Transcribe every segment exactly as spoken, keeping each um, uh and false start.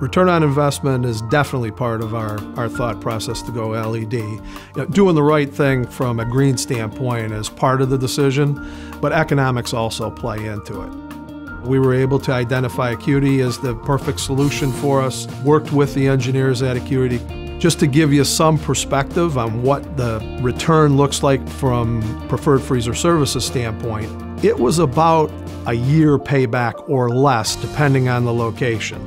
Return on investment is definitely part of our, our thought process to go L E D. You know, doing the right thing from a green standpoint is part of the decision, but economics also play into it. We were able to identify Acuity as the perfect solution for us, worked with the engineers at Acuity. Just to give you some perspective on what the return looks like from Preferred Freezer Services standpoint, it was about a year payback or less, depending on the location.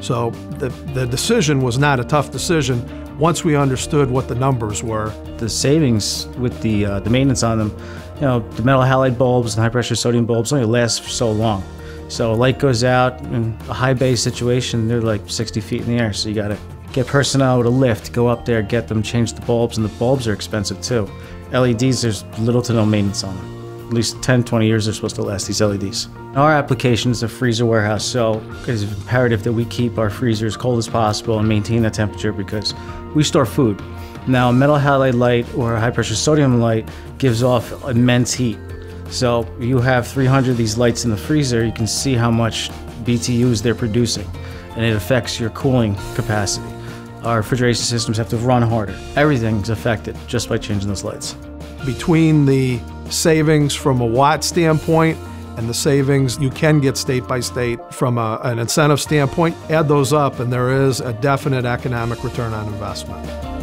So the, the decision was not a tough decision once we understood what the numbers were. The savings with the, uh, the maintenance on them, you know, the metal halide bulbs and high pressure sodium bulbs only last for so long. So light goes out in a high bay situation, they're like sixty feet in the air, so you gotta get personnel with a lift, go up there, get them, change the bulbs, and the bulbs are expensive too. L E Ds, there's little to no maintenance on them. At least ten, twenty years are supposed to last, these L E Ds. Our application is a freezer warehouse, so it is imperative that we keep our freezer as cold as possible and maintain the temperature because we store food. Now, a metal halide light or a high pressure sodium light gives off immense heat. So you have three hundred of these lights in the freezer, you can see how much B T Us they're producing, and it affects your cooling capacity. Our refrigeration systems have to run harder. Everything's affected just by changing those lights. Between the savings from a watt standpoint and the savings you can get state by state from a, an incentive standpoint, add those up and there is a definite economic return on investment.